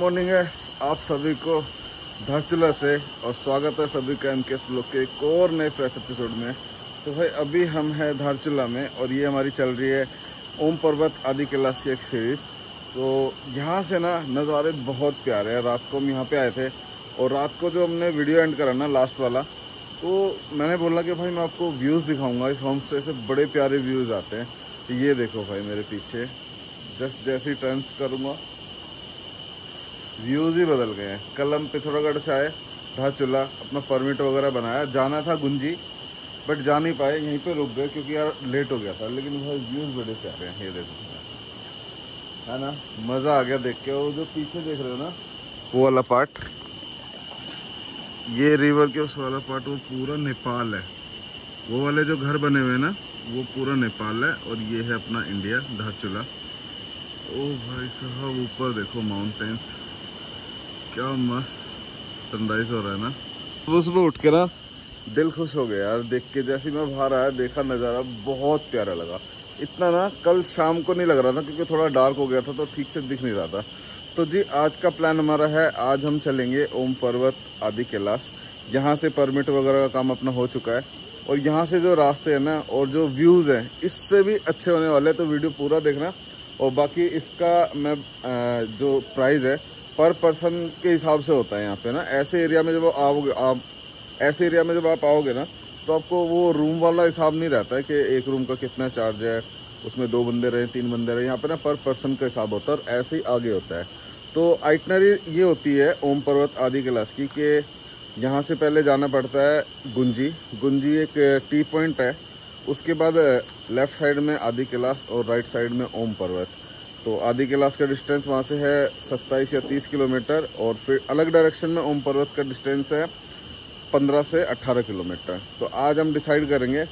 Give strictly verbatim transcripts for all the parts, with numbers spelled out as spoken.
Morning है आप सभी को धारचूला से और स्वागत है सभी का एम के ब्लॉग के एक और नए फ्रेश एपिसोड में। तो भाई अभी हम हैं धारचूला में और ये हमारी चल रही है ओम पर्वत आदि कैलाश की एक सीरीज़। तो यहाँ से ना नज़ारे बहुत प्यारे हैं। रात को हम यहाँ पे आए थे और रात को जो हमने वीडियो एंड करा ना लास्ट वाला, तो मैंने बोला कि भाई मैं आपको व्यूज़ दिखाऊँगा, इस होम स्टे से बड़े प्यारे व्यूज़ आते हैं। तो ये देखो भाई मेरे पीछे जस्ट जैसे ही टर्न्स करूँगा व्यूज़ ही बदल गए हैं। कल हम पिथौरागढ़ से आए धारचूला, अपना परमिट वगैरह बनाया, जाना था गुंजी बट जा नहीं पाए, यहीं पे रुक गए क्योंकि यार लेट हो गया था। लेकिन भाई व्यूज़ बड़े प्यारे हैं, ये देखो है ना, मज़ा आ गया देख के। वो जो पीछे देख रहे हो ना वो वाला पार्ट, ये रिवर के उस वाला पार्ट, वो पूरा नेपाल है। वो वाले जो घर बने हुए हैं ना वो पूरा नेपाल है और ये है अपना इंडिया धारचूला। ओ भाई साहब ऊपर देखो माउंटेन्स, क्या मस्त सनराइज हो रहा है ना। सुबह सुबह उठ के ना दिल खुश हो गया यार देख के। जैसे मैं बाहर आया देखा नज़ारा बहुत प्यारा लगा। इतना ना कल शाम को नहीं लग रहा था क्योंकि थोड़ा डार्क हो गया था तो ठीक से दिख नहीं रहा था। तो जी आज का प्लान हमारा है, आज हम चलेंगे ओम पर्वत आदि कैलाश। यहाँ से परमिट वगैरह का काम अपना हो चुका है और यहाँ से जो रास्ते हैं ना और जो व्यूज़ हैं इससे भी अच्छे होने वाले हैं। तो वीडियो पूरा देखना और बाकी इसका मैं जो प्राइस है पर पर्सन के हिसाब से होता है। यहाँ पे ना ऐसे एरिया में जब आओगे आप, ऐसे एरिया में जब आप आओगे ना तो आपको वो रूम वाला हिसाब नहीं रहता है कि एक रूम का कितना चार्ज है, उसमें दो बंदे रहे तीन बंदे रहे। यहाँ पे ना पर पर्सन का हिसाब होता है और ऐसे ही आगे होता है। तो आइटनरी ये होती है ओम पर्वत आदि कैलाश की कि यहाँ से पहले जाना पड़ता है गुंजी। गुंजी एक टी पॉइंट है, उसके बाद लेफ़्ट साइड में आदि कैलाश और राइट साइड में ओम पर्वत। तो आदि कैलाश का डिस्टेंस वहाँ से है सत्ताईस या तीस किलोमीटर और फिर अलग डायरेक्शन में ओम पर्वत का डिस्टेंस है पंद्रह से अट्ठारह किलोमीटर। तो आज हम डिसाइड करेंगे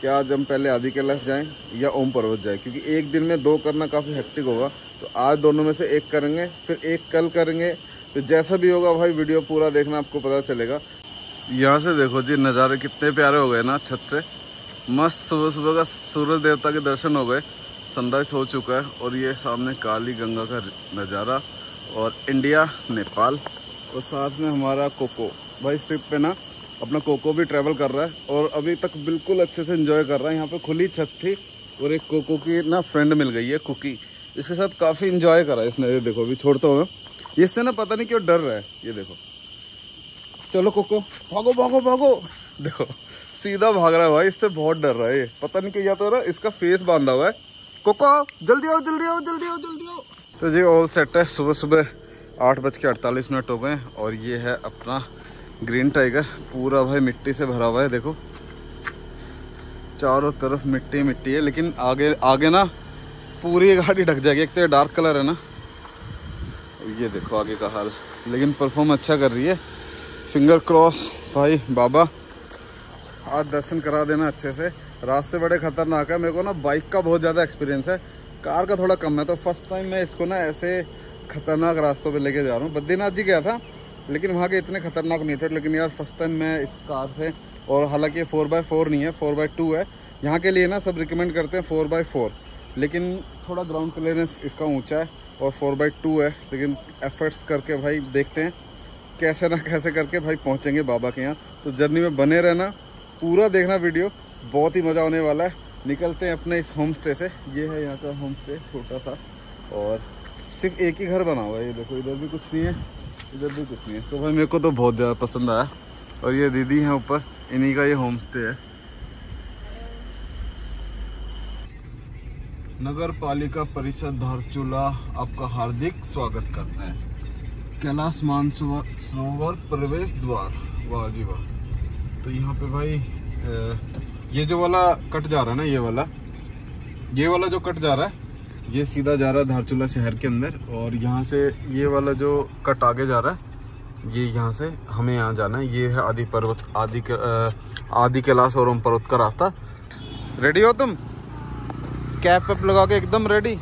कि आज हम पहले आदि कैलाश जाएं या ओम पर्वत जाएं, क्योंकि एक दिन में दो करना काफ़ी हेक्टिक होगा। तो आज दोनों में से एक करेंगे फिर एक कल करेंगे। तो जैसा भी होगा भाई वीडियो पूरा देखना, आपको पता चलेगा। यहाँ से देखो जी नज़ारे कितने प्यारे हो गए ना छत से, मस्त। सुबह सुबह का सूरज देवता के दर्शन हो गए, सनराइज हो चुका है और ये सामने काली गंगा का नज़ारा और इंडिया नेपाल और साथ में हमारा कोको। भाई इस ट्रिप पे ना अपना कोको भी ट्रैवल कर रहा है और अभी तक बिल्कुल अच्छे से एंजॉय कर रहा है। यहाँ पे खुली छत थी और एक कोको की ना फ्रेंड मिल गई है कुकी, इसके साथ काफ़ी इंजॉय करा है इसने। ये देखो अभी छोड़ता हूँ मैं इससे ना, पता नहीं क्यों डर रहा है। ये देखो चलो कोको, भागो भागो भागो। देखो सीधा भाग रहा है भाई, इससे बहुत डर रहा है ये, पता नहीं क्यों। या तो इसका फेस बांधा हुआ है। कोको जल्दी आओ जल्दी आओ जल्दी आओ जल्दी आओ। तो जी ऑल सेट है। सुबह सुबह आठ बज के अड़तालीस मिनट हो गए और ये है अपना ग्रीन टाइगर, पूरा भाई मिट्टी से भरा हुआ है। देखो चारों तरफ मिट्टी मिट्टी है, लेकिन आगे आगे ना पूरी गाड़ी ढक जाएगी। एक तो ये डार्क कलर है ना, ये देखो आगे का हाल। लेकिन परफॉर्म अच्छा कर रही है, फिंगर क्रॉस भाई बाबा आज दर्शन करा देना अच्छे से। रास्ते बड़े खतरनाक है, मेरे को ना बाइक का बहुत ज़्यादा एक्सपीरियंस है, कार का थोड़ा कम है। तो फर्स्ट टाइम मैं इसको ना ऐसे खतरनाक रास्तों पे लेके जा रहा हूँ। बद्रीनाथ जी गया था लेकिन वहाँ के इतने खतरनाक नहीं थे, लेकिन यार फर्स्ट टाइम मैं इस कार से, और हालांकि ये फोर बाई फोर नहीं है फोर बाई टू है। यहाँ के लिए ना सब रिकमेंड करते हैं फोर बाई फोर, लेकिन थोड़ा ग्राउंड क्लियरेंस इसका ऊँचा है और फोर बाई टू है। लेकिन एफर्ट्स करके भाई देखते हैं कैसे ना कैसे करके भाई पहुँचेंगे बाबा के यहाँ। तो जर्नी में बने रहना, पूरा देखना वीडियो, बहुत ही मज़ा होने वाला है। निकलते हैं अपने इस होम स्टे से। ये है यहाँ का होम स्टे, छोटा सा और सिर्फ एक ही घर बना हुआ है। ये देखो इधर भी कुछ नहीं है इधर भी कुछ नहीं है। तो भाई मेरे को तो बहुत ज़्यादा पसंद आया। और ये दीदी हैं ऊपर, इन्हीं का ये होम स्टे है। नगर पालिका परिषद धारचूला आपका हार्दिक स्वागत करते हैं। कैलाश मानसरोवर प्रवेश द्वार, वाह जी वाह। तो यहाँ पे भाई ये जो वाला कट जा रहा है ना, ये वाला ये वाला जो कट जा रहा है ये सीधा जा रहा है धारचूला शहर के अंदर। और यहाँ से ये वाला जो कट आगे जा रहा है ये, यहाँ से हमें यहाँ जाना है। ये है आदि पर्वत आदि आदि कैलाश और ओम पर्वत का रास्ता। रेडी हो तुम? कैप वैप लगा के एकदम रेडी।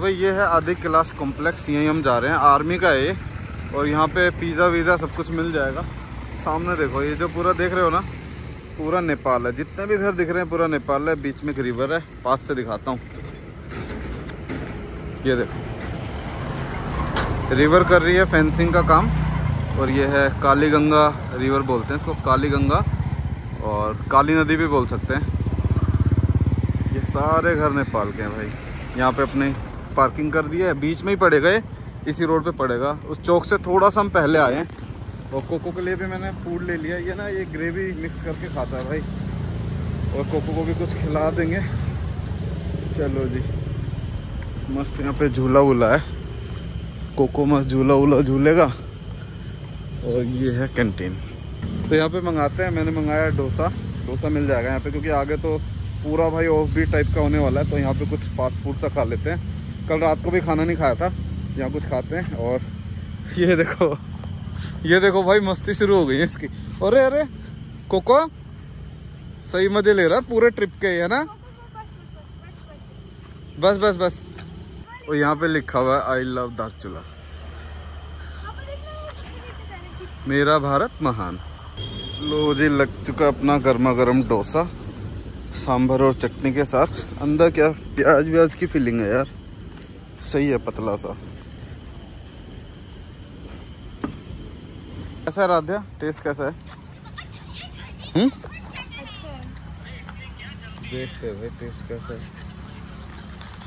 भाई ये है आदि कैलाश कॉम्प्लेक्स, यहीं हम जा रहे हैं। आर्मी का है ये और यहाँ पे पिज़्ज़ा वीज़ा सब कुछ मिल जाएगा। सामने देखो ये जो पूरा देख रहे हो ना पूरा नेपाल है, जितने भी घर दिख रहे हैं पूरा नेपाल है। बीच में एक रिवर है, पास से दिखाता हूँ। ये देखो रिवर कर रही है फेंसिंग का काम। और ये है काली गंगा रिवर, बोलते हैं इसको काली गंगा और काली नदी भी बोल सकते हैं। ये सारे घर नेपाल के हैं भाई। यहाँ पे अपने पार्किंग कर दी है, बीच में ही पड़ेगा, ये इसी रोड पे पड़ेगा। उस चौक से थोड़ा सा हम पहले आए हैं। और कोको के लिए भी मैंने फूड ले लिया। ये ना ये ग्रेवी मिक्स करके खाता है भाई, और कोको को भी कुछ खिला देंगे। चलो जी, मस्त यहाँ पे झूला वूला है, कोको मस्त झूला वूला झूलेगा। और ये है कैंटीन। तो यहाँ पे मंगाते हैं, मैंने मंगाया डोसा। डोसा मिल जाएगा यहाँ पे, क्योंकि आगे तो पूरा भाई ऑफ बीट टाइप का होने वाला है, तो यहाँ पे कुछ फास्ट फूड सा खा लेते हैं। कल रात को भी खाना नहीं खाया था, यहाँ कुछ खाते हैं। और ये देखो, ये देखो भाई मस्ती शुरू हो गई है इसकी। अरे अरे कोको सही मजे ले रहा पूरे ट्रिप के, है ना? बस बस बस। और यहाँ पे लिखा हुआ है आई लव धारचूला, मेरा भारत महान। लो जी, लग चुका अपना गर्मा गर्म डोसा सांभर और चटनी के साथ। अंदर क्या प्याज व्याज की फीलिंग है यार, सही है, पतला सा। कैसा है राध्या, टेस्ट कैसा है? हम्म, देखते हैं भाई टेस्ट कैसा है।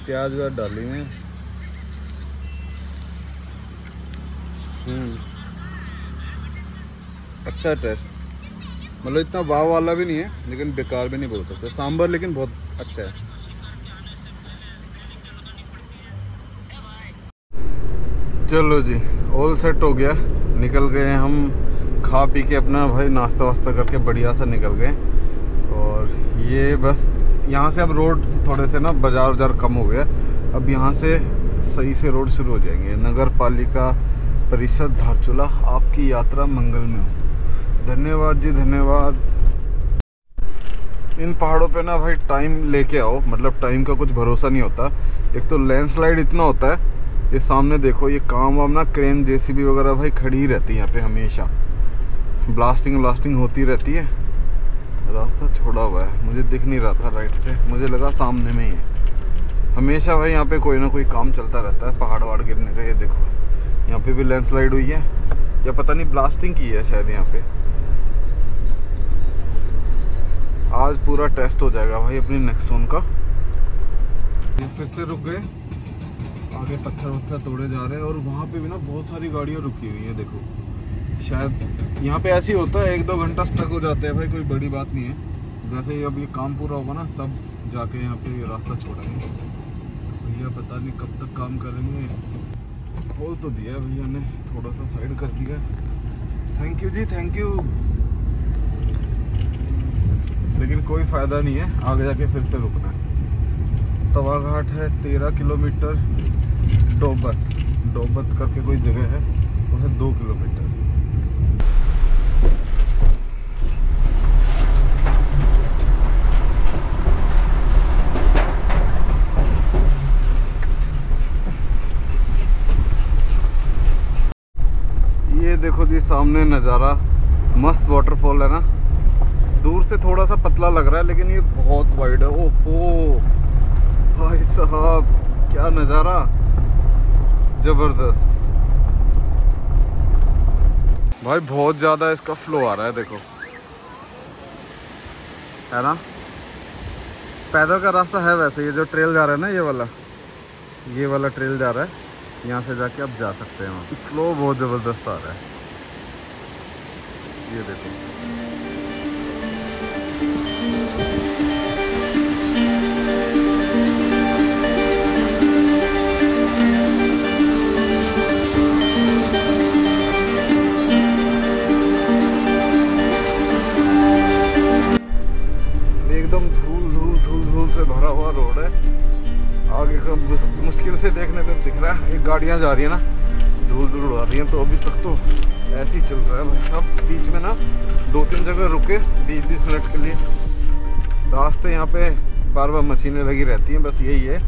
प्याज व्याज डाली है। हम्म, अच्छा टेस्ट, मतलब इतना वाव वाला भी नहीं है, लेकिन बेकार भी नहीं बोल सकते। सांभर लेकिन बहुत अच्छा है। चलो जी, ऑल सेट हो गया, निकल गए हम खा पी के अपना भाई, नाश्ता वास्ता करके बढ़िया सा निकल गए। और ये बस यहाँ से अब रोड थोड़े से ना बाजार वजार कम हो गया, अब यहाँ से सही से रोड शुरू हो जाएंगे। नगर पालिका परिषद धारचूला, आपकी यात्रा मंगल में हो। धन्यवाद जी, धन्यवाद। इन पहाड़ों पे ना भाई टाइम लेके आओ, मतलब टाइम का कुछ भरोसा नहीं होता। एक तो लैंडस्लाइड इतना होता है, ये सामने देखो, ये काम वाम ना क्रेन जेसीबी वगैरह भाई खड़ी ही रहती है यहाँ पे हमेशा, ब्लास्टिंग व्लास्टिंग होती रहती है। रास्ता छोड़ा हुआ है, मुझे दिख नहीं रहा था राइट से, मुझे लगा सामने में ही है। हमेशा भाई यहाँ पे कोई ना कोई काम चलता रहता है, पहाड़ वहाड़ गिरने का। ये देखो यहाँ पे भी लैंडस्लाइड हुई है, या पता नहीं ब्लास्टिंग की है शायद यहाँ पे। आज पूरा टेस्ट हो जाएगा भाई अपनी नेक्सॉन का। फिर से रुक गए, आगे पत्थर वत्थर तोड़े जा रहे हैं। और वहाँ पे भी ना बहुत सारी गाड़ियाँ रुकी हुई हैं, देखो। शायद यहाँ पे ऐसे ही होता है, एक दो घंटा स्टक हो जाते हैं भाई, कोई बड़ी बात नहीं है। जैसे ही अब ये काम पूरा होगा ना, तब जाके यहाँ पे रास्ता छोड़ेंगे भैया। तो पता नहीं कब तक काम करेंगे। खोल तो दिया भैया ने, थोड़ा सा साइड कर दिया। थैंक यू जी, थैंक यू, लेकिन कोई फ़ायदा नहीं है, आगे जाके फिर से रुकना है। तवाघाट है तेरह किलोमीटर, डोबत डोबत करके कोई जगह है, वो है दो किलोमीटर। ये देखो जी सामने नज़ारा, मस्त वाटरफॉल है ना। दूर से थोड़ा सा पतला लग रहा है, लेकिन ये बहुत वाइड है। ओहो भाई साहब, क्या नज़ारा, जबरदस्त भाई। बहुत ज़्यादा इसका फ्लो आ रहा है, देखो, है ना। पैदल का रास्ता है वैसे, ये जो ट्रेल जा रहा है ना, ये वाला ये वाला ट्रेल जा रहा है, यहाँ से जाके आप जा सकते हैं वहाँ। फ्लो बहुत ज़बरदस्त आ रहा है, ये देखो। एकदम धूल धूल धूल धूल से भरा हुआ रोड है। आगे का मुश्किल से देखने में दिख रहा है, एक गाड़ियाँ जा रही है ना, धूल धूल उड़ा रही हैं। तो अभी तक तो ऐसे ही चल रहा है भाई साहब। बीच में ना दो तीन जगह रुके बीस बीस मिनट के लिए। रास्ते यहाँ पे बार बार मशीनें लगी रहती हैं, बस यही है।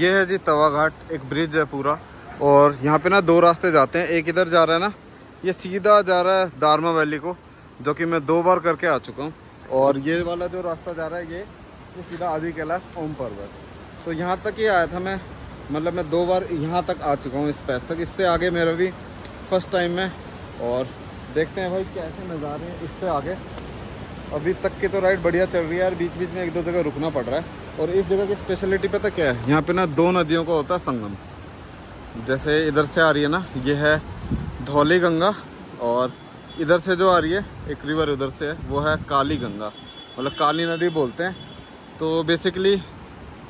ये है जी तवाघाट, एक ब्रिज है पूरा। और यहाँ पे ना दो रास्ते जाते हैं, एक इधर जा रहा है ना, ये सीधा जा रहा है दार्मा वैली को, जो कि मैं दो बार करके आ चुका हूँ। और ये वाला जो रास्ता जा रहा है, ये ये सीधा आदि कैलाश ओम पर्वत। तो यहाँ तक ही आया था मैं, मतलब मैं दो बार यहाँ तक आ चुका हूँ, इस पैस तक। इससे आगे मेरा भी फर्स्ट टाइम है और देखते हैं भाई कैसे नज़ारे हैं। इससे आगे अभी तक की तो राइड बढ़िया चल रही है यार, बीच बीच में एक दो जगह रुकना पड़ रहा है। और इस जगह की स्पेशलिटी पता क्या है, यहाँ पे ना दो नदियों का होता है संगम। जैसे इधर से आ रही है ना, ये है धौली गंगा, और इधर से जो आ रही है एक रिवर उधर से है, वो है काली गंगा, मतलब काली नदी बोलते हैं। तो बेसिकली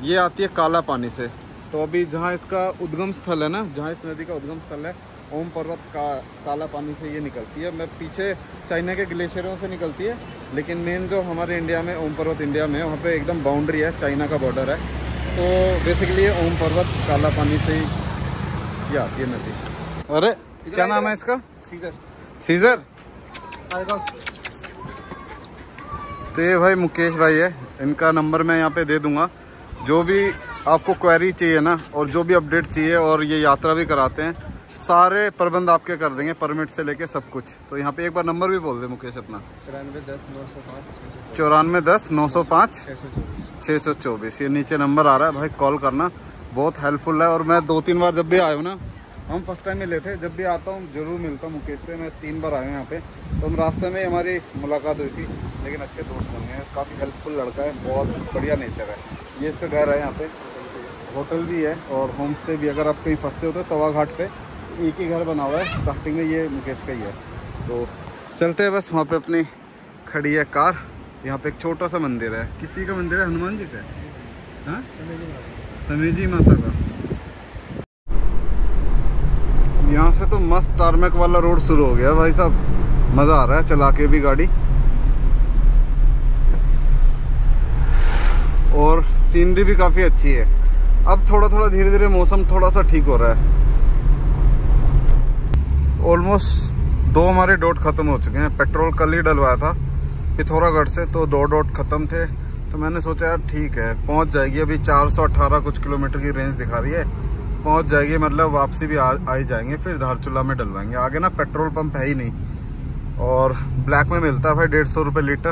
ये आती है काला पानी से। तो अभी जहाँ इसका उद्गम स्थल है ना, जहाँ इस नदी का उद्गम स्थल है, ओम पर्वत का काला पानी से ये निकलती है। मैं पीछे चाइना के ग्लेशियरों से निकलती है, लेकिन मेन जो हमारे इंडिया में ओम पर्वत इंडिया में, वहाँ पे एकदम बाउंड्री है, चाइना का बॉर्डर है। तो बेसिकली ये ओम पर्वत काला पानी से ही आती है नदी। अरे क्या नाम है इसका? सीजर। सीजर तो ये भाई मुकेश भाई है, इनका नंबर मैं यहाँ पे दे दूँगा। जो भी आपको क्वेरी चाहिए ना, और जो भी अपडेट चाहिए, और ये यात्रा भी कराते हैं, सारे प्रबंध आपके कर देंगे, परमिट से लेके सब कुछ। तो यहाँ पे एक बार नंबर भी बोल दे मुकेश अपना। चौरानवे दस नौ सौ पाँच छः सौ चौबीस ये नीचे नंबर आ रहा है भाई, कॉल करना, बहुत हेल्पफुल है। और मैं दो तीन बार जब भी आया हूँ ना, हम फर्स्ट टाइम मिले थे, जब भी आता हूँ जरूर मिलता हूँ मुकेश से। मैं तीन बार आया हूँ यहाँ पे, तो हम रास्ते में हमारी मुलाकात हुई थी, लेकिन अच्छे दोस्त बन गए। काफ़ी हेल्पफुल लड़का है, बहुत बढ़िया नेचर है। ये इसका घर है, यहाँ पे होटल भी है और होम स्टे भी। अगर आप कहीं फंसते हो तो तवाघाट पे एक ही घर बना हुआ है, स्टार्टिंग में ये मुकेश का ही है। तो चलते हैं बस, वहाँ पे अपनी खड़ी है कार। यहाँ पे एक छोटा सा मंदिर है, किसी का मंदिर है, हनुमान जी का है, समी जी माता का। यहाँ से तो मस्त टारमेक वाला रोड शुरू हो गया भाई साहब, मज़ा आ रहा है चला के भी गाड़ी। और सीनरी भी काफ़ी अच्छी है। अब थोड़ा थोड़ा धीरे धीरे मौसम थोड़ा सा ठीक हो रहा है। ऑलमोस्ट दो हमारे डॉट ख़त्म हो चुके हैं। पेट्रोल कल ही डलवाया था पिथौरागढ़ से, तो दो डॉट ख़त्म थे, तो मैंने सोचा यार ठीक है पहुंच जाएगी। अभी चार सौ अठारह कुछ किलोमीटर की रेंज दिखा रही है, पहुंच जाएगी, मतलब वापसी भी आ, आ ही जाएंगे। फिर धारचूला में डलवाएंगे। आगे ना पेट्रोल पम्प है ही नहीं, और ब्लैक में मिलता है भाई डेढ़ सौ रुपये लीटर।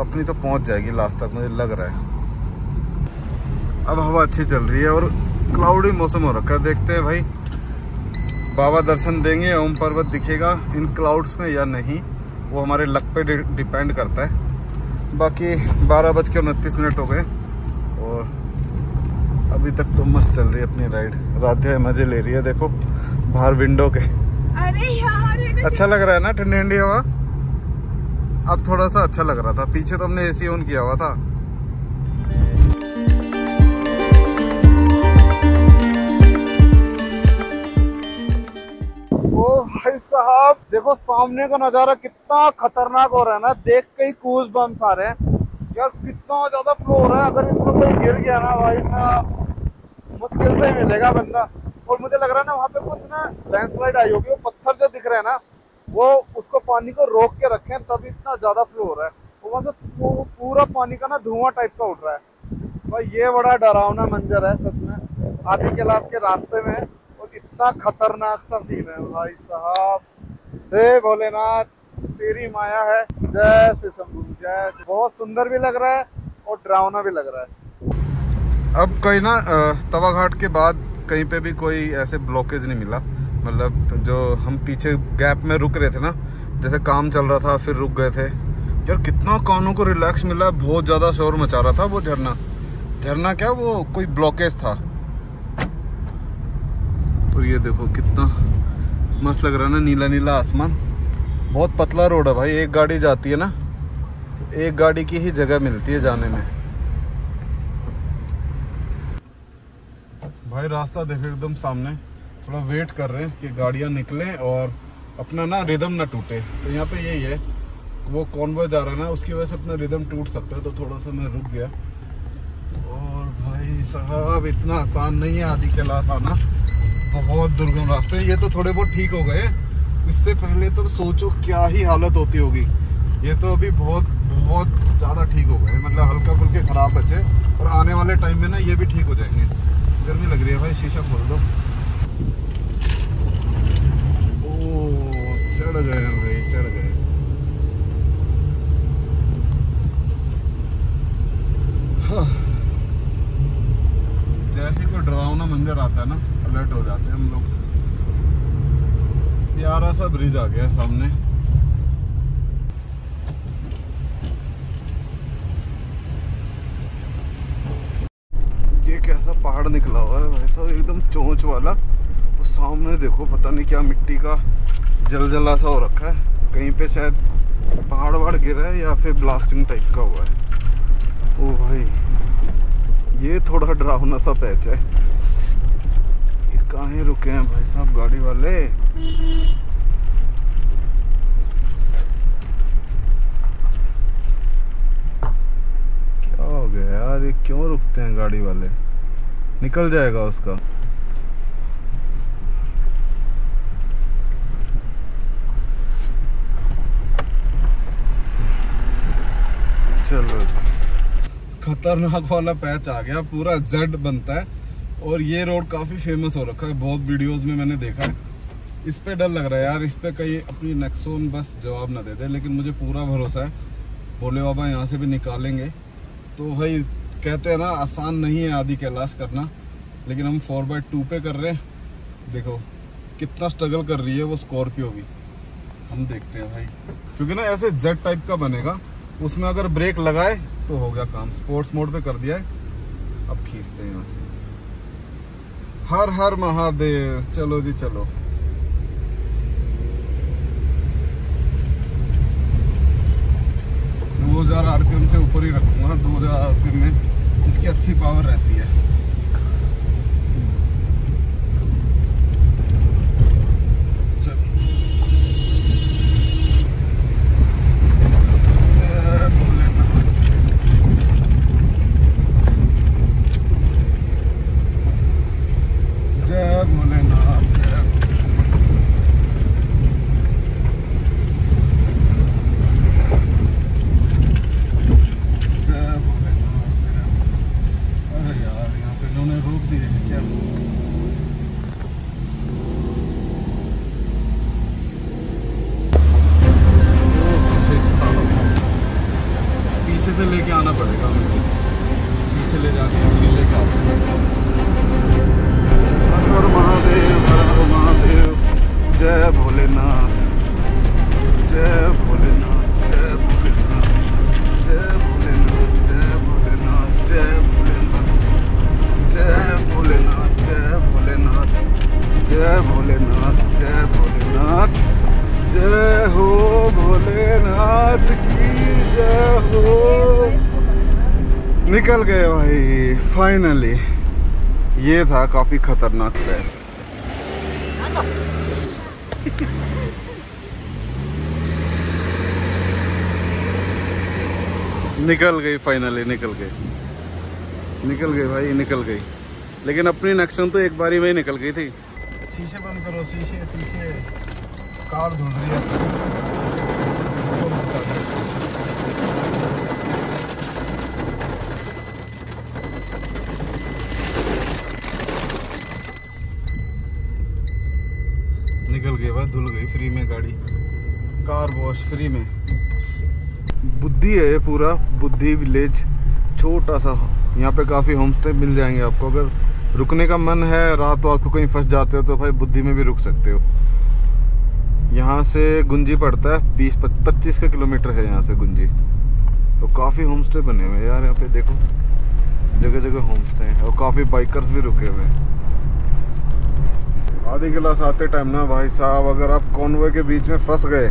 अपनी तो पहुंच जाएगी लास्ट तक, मुझे लग रहा है। अब हवा अच्छी चल रही है और क्लाउडी मौसम हो रखा है। देखते हैं भाई, बाबा दर्शन देंगे, ओम पर्वत दिखेगा इन क्लाउड्स में या नहीं, वो हमारे लक पे डिपेंड करता है। बाकी बारह बज के उनतीस मिनट हो गए और अभी तक तो मस्त चल रही है अपनी राइड। राधे मज़े ले रही है, देखो बाहर विंडो के। अरे यार अच्छा लग रहा है ना, ठंडी ठंडी हवा। अब थोड़ा सा अच्छा लग रहा था, पीछे तो हमने एसी ऑन किया हुआ था। ओ भाई साहब, देखो सामने का नजारा कितना खतरनाक हो रहा है ना, देख के ही कूज बम आ रहे हैं यार। कितना ज्यादा फ्लो हो रहा है, अगर इसमें कोई गिर गया ना भाई साहब, मुश्किल से मिलेगा बंदा। और मुझे लग रहा है ना वहाँ पे कुछ ना लैंडस्लाइड आई होगी, वो पत्थर जो दिख रहे हैं ना, वो उसको पानी को रोक के रखें, तब इतना ज़्यादा फ्लो हो रहा है। वो मतलब पूरा पानी का ना धुआं टाइप का उठ रहा है भाई। ये बड़ा डरावना मंजर है सच में, आदि कैलाश के रास्ते में, और इतना खतरनाक सा सीन है भाई साहब। हे भोलेनाथ तेरी माया है, जय श्री शंभू जय। बहुत सुंदर भी लग रहा है और डरावना भी लग रहा है। अब कहीं ना तवाघाट के बाद कहीं पे भी कोई ऐसे ब्लॉकेज नहीं मिला, मतलब जो हम पीछे गैप में रुक रहे थे ना, जैसे काम चल रहा था फिर रुक गए थे। यार कितना कानों को रिलैक्स मिला, बहुत ज़्यादा शोर मचा रहा था वो झरना। झरना क्या, वो कोई ब्लॉकेज था। और ये देखो कितना मस्त लग रहा है ना, नीला नीला आसमान। बहुत पतला रोड है भाई, एक गाड़ी जाती है ना, एक गाड़ी की ही जगह मिलती है जाने में। भाई रास्ता देखो एकदम सामने, थोड़ा वेट कर रहे हैं कि गाड़ियाँ निकलें और अपना ना रिदम ना टूटे। तो यहाँ पे यही है, वो कॉन्वॉय जा रहा है ना, उसकी वजह से अपना रिदम टूट सकता है, तो थोड़ा सा मैं रुक गया। और भाई साहब इतना आसान नहीं है आदि कैलाश आना, बहुत दुर्गम रास्ते हैं। ये तो थोड़े बहुत ठीक हो गए, इससे पहले तो सोचो क्या ही हालत होती होगी। ये तो अभी बहुत बहुत ज़्यादा ठीक हो गए, मतलब हल्का फुल्के ख़राब बचे, और आने वाले टाइम में ना ये भी ठीक हो जाएंगे। गर्मी लग रही है भाई, शीशा खोल दो। चढ़ गए हम भाई, चढ़ गए। जैसे कोई प्यारा सा ब्रिज आ गया सामने। ये कैसा पहाड़ निकला हुआ है भाई साहब, एकदम चोंच वाला। और सामने देखो पता नहीं क्या मिट्टी का जलजला सा हो रखा है, कहीं पे शायद पहाड़ वहाड़ गिरा है या फिर ब्लास्टिंग टाइप का हुआ है। ओ भाई ये थोड़ा डरावना सा पैच है। ये कहाँ रुके हैं भाई साहब गाड़ी वाले? हो गया यार, ये क्यों रुकते हैं गाड़ी वाले? निकल जाएगा उसका। चलो खतरनाक वाला पैच आ गया, पूरा जेड बनता है। और ये रोड काफी फेमस हो रखा है, बहुत वीडियोस में मैंने देखा है। इस पे डर लग रहा है यार, इस पे कहीं अपनी नेक्सॉन बस जवाब ना दे दे, लेकिन मुझे पूरा भरोसा है भोले बाबा यहाँ से भी निकालेंगे। तो भाई कहते हैं ना आसान नहीं है आदि कैलाश करना, लेकिन हम फोर बाई टू पे कर रहे हैं। देखो कितना स्ट्रगल कर रही है वो स्कॉर्पियो भी। हम देखते हैं भाई, क्योंकि ना ऐसे जेड टाइप का बनेगा, उसमें अगर ब्रेक लगाए तो हो गया काम। स्पोर्ट्स मोड पे कर दिया है, अब खींचते हैं यहाँ से। हर हर महादेव। चलो जी चलो, दो हज़ार आरपीएम से ऊपर ही रखूंगा। दो हज़ार आरपीएम में इसकी अच्छी पावर रहती है। जय भोलेनाथ। निकल गए भाई फाइनली। ये था काफी खतरनाक पैच। निकल गई फाइनली, निकल गई निकल गई भाई निकल गई, लेकिन अपनी नेक्सॉन तो एक बारी में ही निकल गई थी। शीशे बंद करो, शीशे शीशे कार धुल रही है। धुल गई फ्री में गाड़ी, कार वॉश फ्री में। बुद्धि है ये पूरा, बुद्धि विलेज छोटा सा। यहाँ पे काफ़ी होम स्टे मिल जाएंगे आपको, अगर रुकने का मन है। रात वात को कहीं फंस जाते हो तो भाई बुद्धि में भी रुक सकते हो। यहाँ से गुंजी पड़ता है, बीस पच्चीस का किलोमीटर है यहाँ से गुंजी। तो काफ़ी होम स्टे बने हुए हैं यार यहाँ पे, देखो जगह जगह होम स्टे हैं और काफ़ी बाइकर्स भी रुके हुए हैं। आदि कैलाश आते टाइम ना भाई साहब, अगर आप कॉन्वॉय के बीच में फंस गए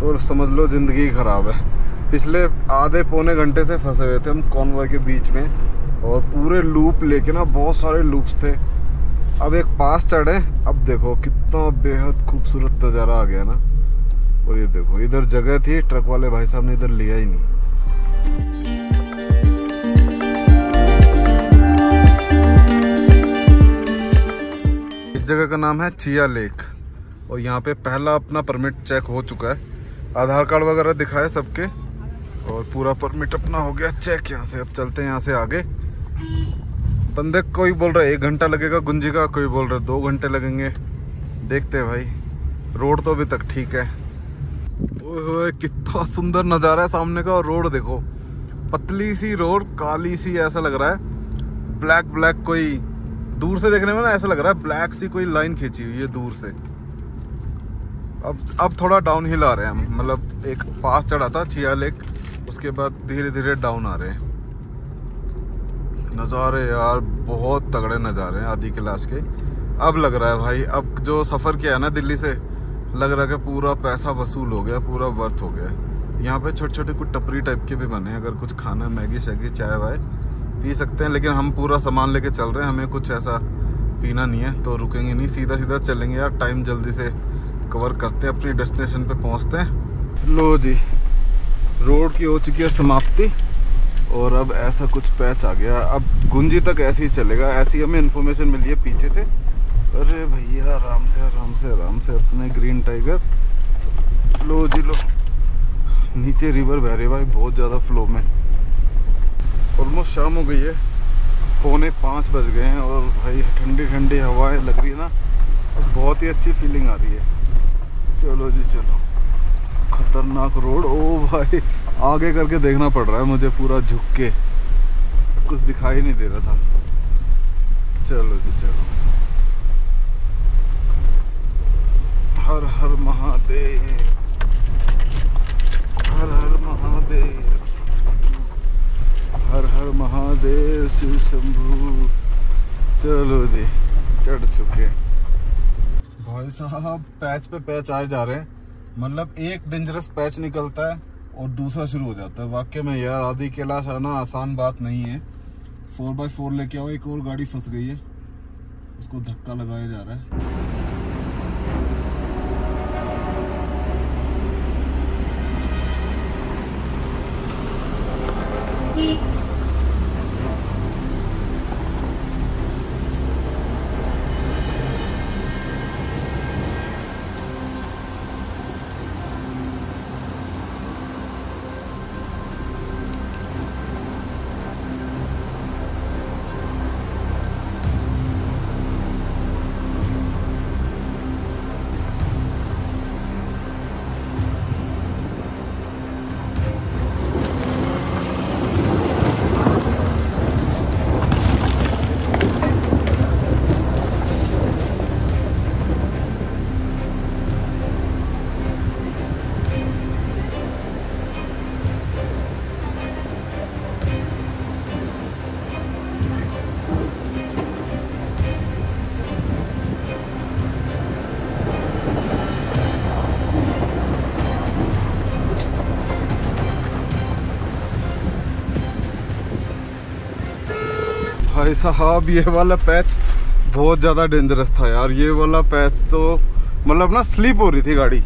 तो समझ लो ज़िंदगी ख़राब है। पिछले आधे पौने घंटे से फंसे हुए थे हम कॉन्वॉय के बीच में, और पूरे लूप लेके ना, बहुत सारे लूप्स थे। अब एक पास चढ़े, अब देखो कितना बेहद खूबसूरत नज़ारा आ गया ना। और ये देखो इधर जगह थी, ट्रक वाले भाई साहब ने इधर लिया ही नहीं। जगह का नाम है चिया लेक, और यहाँ पे पहला अपना परमिट चेक हो चुका है। आधार कार्ड वगैरह दिखाए सबके, और पूरा परमिट अपना हो गया चेक यहाँ से। अब चलते हैं यहाँ से आगे। बंदे कोई बोल रहा है एक घंटा लगेगा गुंजी का, कोई बोल रहा है दो घंटे लगेंगे। देखते हैं भाई, रोड तो अभी तक ठीक है। ओए कितना सुंदर नज़ारा है सामने का। और रोड देखो, पतली सी रोड, काली सी, ऐसा लग रहा है ब्लैक ब्लैक कोई, दूर से देखने में ना ऐसा लग रहा है ब्लैक सी कोई लाइन खींची हुई है दूर से। अब अब थोड़ा डाउन हिल आ रहे हैं हम, मतलब एक पास चढ़ा था चिया लेक, उसके बाद धीरे धीरे डाउन आ रहे हैं। नज़ारे यार बहुत तगड़े नज़ारे हैं आदि कैलाश के। अब लग रहा है भाई, अब जो सफ़र किया है ना दिल्ली से, लग रहा है कि पूरा पैसा वसूल हो गया, पूरा वर्थ हो गया। यहाँ पे छोटे छोटे कुछ टपरी टाइप के भी बने हैं, अगर कुछ खाना मैगी शैगी चाय वाय पी सकते हैं, लेकिन हम पूरा सामान लेके चल रहे हैं, हमें कुछ ऐसा पीना नहीं है तो रुकेंगे नहीं, सीधा सीधा चलेंगे यार। टाइम जल्दी से कवर करते हैं, अपनी डेस्टिनेशन पे पहुँचते हैं। लो जी, रोड की हो चुकी है समाप्ति और अब ऐसा कुछ पैच आ गया, अब गुंजी तक ऐसे ही चलेगा, ऐसी हमें इन्फॉर्मेशन मिली है पीछे से। अरे भैया आराम से आराम से आराम से अपने ग्रीन टाइगर। लो जी लो, नीचे रिवर बह रही है भाई बहुत ज़्यादा फ्लो में। ऑलमोस्ट शाम हो गई है, पौने पाँच बज गए हैं और भाई ठंडी ठंडी हवाएं लग रही है ना, और बहुत ही अच्छी फीलिंग आ रही है। चलो जी चलो, खतरनाक रोड। ओ भाई आगे करके देखना पड़ रहा है मुझे, पूरा झुक के कुछ दिखाई नहीं दे रहा था। चलो जी चलो, हर हर महादेव हर हर महादेव हर हर महादेव शिव शंभू। चलो जी चढ़ चुके भाई साहब, पैच पे पैच आए जा रहे हैं, मतलब एक डेंजरस पैच निकलता है और दूसरा शुरू हो जाता है। वाकई में यार आदि कैलाश आना आसान बात नहीं है। फोर बाई फोर लेके आओ, एक और गाड़ी फंस गई है, उसको धक्का लगाया जा रहा है। भाई साहब ये वाला पैच बहुत ज़्यादा डेंजरस था यार, ये वाला पैच तो मतलब ना स्लिप हो रही थी गाड़ी,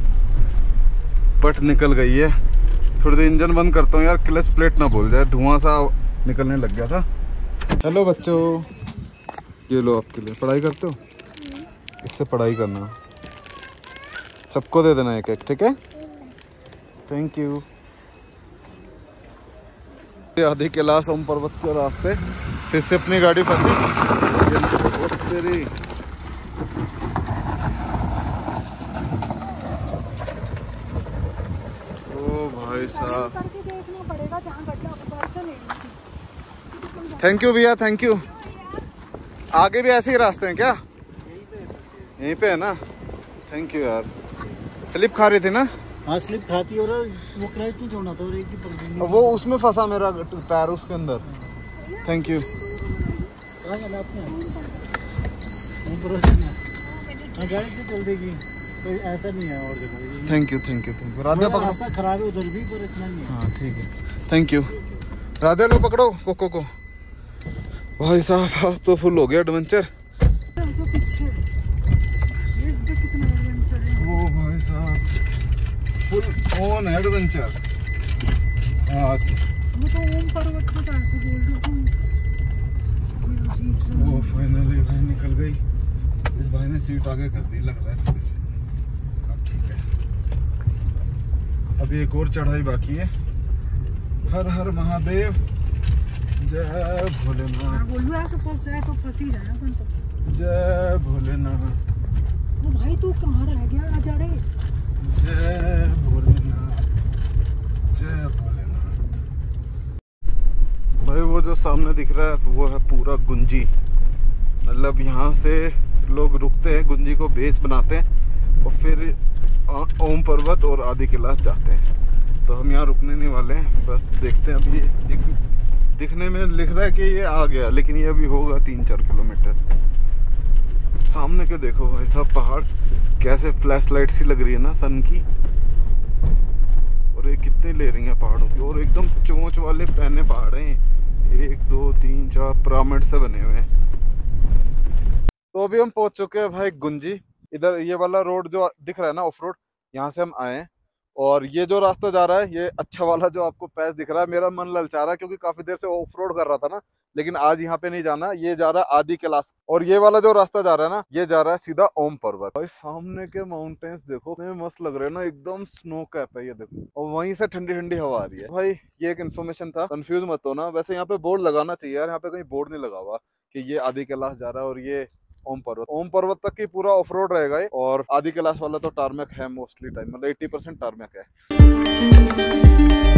पट निकल गई है। थोड़ी देर इंजन बंद करता हूँ यार, क्लच प्लेट ना भूल जाए, धुआं सा निकलने लग गया था। हेलो बच्चों, ये लो आपके लिए, पढ़ाई करते हो, इससे पढ़ाई करना, सबको दे देना एक एक, ठीक है? Thank you. आदि कैलाश ओम पर्वत के रास्ते फिर से अपनी गाड़ी फंसी। तेरी ओ भाई साहब, थैंक यू भैया, थैंक यू। आगे भी ऐसे ही रास्ते हैं क्या? यहीं पे है ना? थैंक यू यार। स्लिप खा रही थी ना? हाँ स्लिप खाती है, और वो क्रैश नहीं छोड़ना था, और एक ही वो उसमें फंसा मेरा टायर उसके अंदर। Thank you. चल देगी कोई ऐसा नहीं है, और thank you thank you thank you. Radhe पकड़ो, खराब है उधर भी पर इतना नहीं। हाँ ठीक है, थैंक यू राधे। लो पकड़ो कोको को। भाई साहब आज तो फुल हो गया एडवेंचर। वो भाई साहब फुल ऑन एडवेंचर आज। मैं तो ओम पर्वत को कहां से बोल रहा हूं। वो फाइनली भाई निकल गई, इस भाई ने सीट आगे कर दी लग रहा है थोड़ी सी, अब ठीक है। अभी एक और चढ़ाई बाकी है। हर हर महादेव, जय भोलेनाथ। बोलू ऐसे फंस जाए तो फंस ही जाना अपन तो। जय भोलेनाथ। वो भाई तू कहां रह गया आ जा रे? जय भोलेनाथ जय भोलेनाथ। भाई वो जो सामने दिख रहा है वो है पूरा गुंजी, मतलब यहाँ से लोग रुकते हैं, गुंजी को बेस बनाते हैं और फिर ओम पर्वत और आदि कैलाश जाते हैं। तो हम यहाँ रुकने नहीं वाले हैं, बस देखते हैं। अब ये दिख, दिखने में लिख रहा है कि ये आ गया, लेकिन ये अभी होगा तीन चार किलोमीटर। सामने के देखो भाई साहब पहाड़, कैसे फ्लैश लाइट सी लग रही है ना सन की। और ये कितने ले रही हैं पहाड़ों की, और एकदम चोंच वाले पहने पहाड़ हैं। एक दो तीन चार पिरामिड से बने हुए हैं। तो अभी हम पहुंच चुके हैं भाई गुंजी। इधर ये वाला रोड जो दिख रहा है ना ऑफ रोड, यहाँ से हम आए हैं। और ये जो रास्ता जा रहा है, ये अच्छा वाला जो आपको पैस दिख रहा है, मेरा मन ललचा रहा है क्योंकि काफी देर से ऑफ रोड कर रहा था ना, लेकिन आज यहाँ पे नहीं जाना। ये जा रहा है आदि कैलाश, और ये वाला जो रास्ता जा रहा है ना, ये जा रहा है सीधा ओम पर्वत। भाई सामने के माउंटेन्स देखो, इतने मस्त लग रहे हैं ना, एकदम स्नो कैप है ये देखो, और वहीं से ठंडी ठंडी हवा आ रही है। भाई ये एक इन्फॉर्मेशन था, कंफ्यूज मत हो ना। वैसे यहाँ पे बोर्ड लगाना चाहिए यार, यहाँ पे कहीं बोर्ड नहीं लगा हुआ कि ये आदि कैलाश जा रहा है और ये ओम पर्वत। ओम पर्वत तक ही पूरा ऑफ रोड रहेगा, और आदि कैलाश वाला तो टारमेक है मोस्टली टाइम, मतलब अस्सी परसेंट टारमेक है।